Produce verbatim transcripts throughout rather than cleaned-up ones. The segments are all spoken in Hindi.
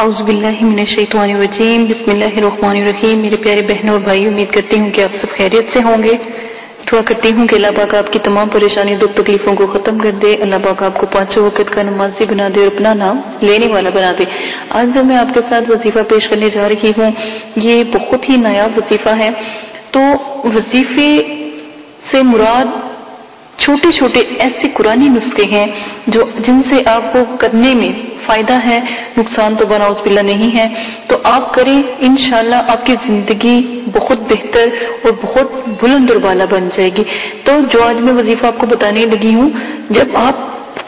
औज़ुबिल्लाहि मिनश्शैतानिर्रजीम। बिस्मिल्लाहिर्रहमानिर्रहीम। मेरे प्यारे बहनों और भाई, उम्मीद करती हूँ कि आप सब खैरियत से होंगे। दुआ करती हूँ कि अल्लाह पाक आपकी तमाम परेशानी दुख तकलीफों को ख़त्म कर दे। अल्लाह पाक आपको पाँचों वक़्त का नमाजी बना दे और अपना नाम लेने वाला बना दे। आज जो मैं आपके साथ वजीफ़ा पेश करने जा रही हूँ, ये बहुत ही नायाब वजीफ़ा है। तो वजीफ़े से मुराद छोटे छोटे ऐसे कुरानी नुस्खे हैं जो जिनसे आपको करने में फ़ायदा है, नुकसान तो बना उसबिल्ला नहीं है। तो आप करें, इंशाल्लाह आपकी ज़िंदगी बहुत बेहतर और बहुत बुलंद और बाला बन जाएगी। तो जो आज मैं वजीफ़ा आपको बताने लगी हूँ, जब आप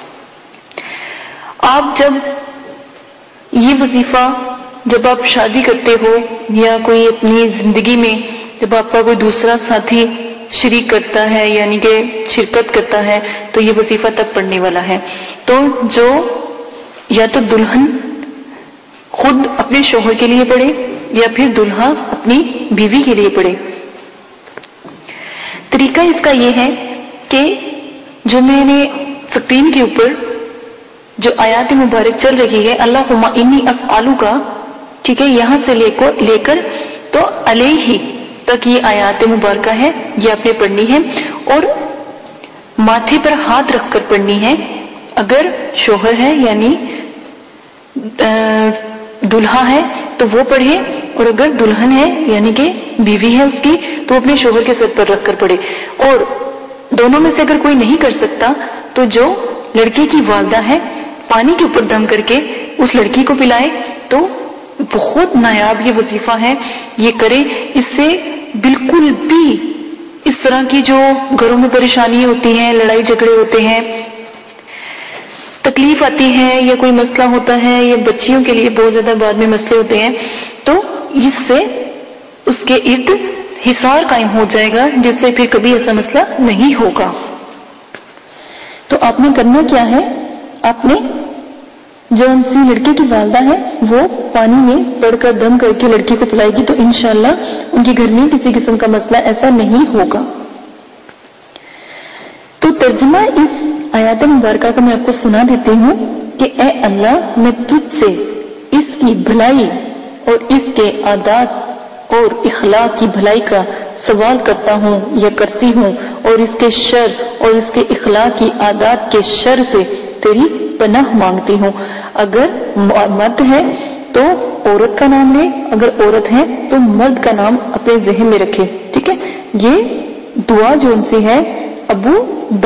आप जब ये वजीफ़ा जब आप शादी करते हो या कोई अपनी ज़िंदगी में जब आपका कोई दूसरा साथी शरीक करता है यानी कि शिरकत करता है, तो ये वजीफ़ा तब पढ़ने वाला है। तो जो या तो दुल्हन खुद अपने शोहर के लिए पढ़े या फिर दुल्हा अपनी बीवी के लिए पढ़े। तरीका इसका यह है कि जो मैंने स्क्रीन के ऊपर जो आयात मुबारक चल रही है, अल्लाहुम्मा इन्नी अस्आलू का, ठीक है, यहां से लेकर लेकर तो अलैहि तक ये आयात मुबारक है, ये आपने पढ़नी है और माथे पर हाथ रखकर पढ़नी है अगर शोहर है यानी दुल्हा है तो वो पढ़े, और अगर दुल्हन है यानी कि बीवी है उसकी तो अपने शोहर के सर पर रखकर पढ़े। और दोनों में से अगर कोई नहीं कर सकता तो जो लड़के की वालदा है पानी के ऊपर दम करके उस लड़की को पिलाए। तो बहुत नायाब ये वजीफा है, ये करें। इससे बिल्कुल भी इस तरह की जो घरों में परेशानियां होती हैं, लड़ाई झगड़े होते हैं, तकलीफ आती है या कोई मसला होता है या बच्चियों के लिए बहुत ज्यादा बाद में मसले होते हैं, तो इससे उसके इर्द हिसार कायम हो जाएगा जिससे फिर कभी ऐसा मसला नहीं होगा। तो आपने करना क्या है, आपने जो उनसी लड़के की वालदा है वो पानी में पड़कर दम करके लड़की को पिलाएगी तो इंशाल्लाह उनके घर में किसी किस्म का मसला ऐसा नहीं होगा। तो तर्जुमा इस आयत मुबारका का मैं आपको सुना देती हूँ कि ए अल्लाह, मैं तुझसे इसकी भलाई और इसके आदात और इखलाक की भलाई का सवाल करता हूँ या करती हूँ, और इसके शर और इसके इखलाक की आदात के शर से तेरी पनाह मांगती हूँ। अगर मर्द है तो औरत का नाम ले, अगर औरत है तो मर्द का नाम अपने जहन में रखे, ठीक है। ये दुआ जो उनसे है अबू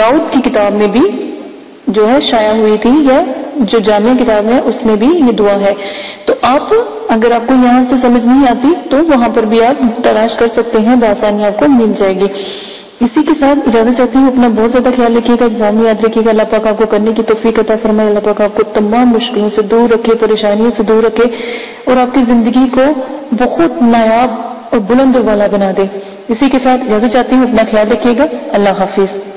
दाऊद की किताब में भी जो है शाया हुई थी या जो जामिया किताब है उसमें भी ये दुआ है। तो आप अगर आपको यहाँ से समझ नहीं आती तो वहां पर भी आप तलाश कर सकते हैं, आसानी आपको मिल जाएगी। इसी के साथ इजाजत चाहती हूँ, अपना बहुत ज्यादा ख्याल रखिएगा, दुआओं याद रखिएगा। अल्लाह पाक आपको करने की तौफीक अता फरमाए, अल्लाह पाक आपको तमाम मुश्किलों से दूर रखे, परेशानियों से दूर रखे और आपकी जिंदगी को बहुत नायाब और बुलंद वाला बना दे। इसी के साथ इजाजत चाहती हूँ, अपना ख्याल रखिएगा। अल्लाह हाफिज।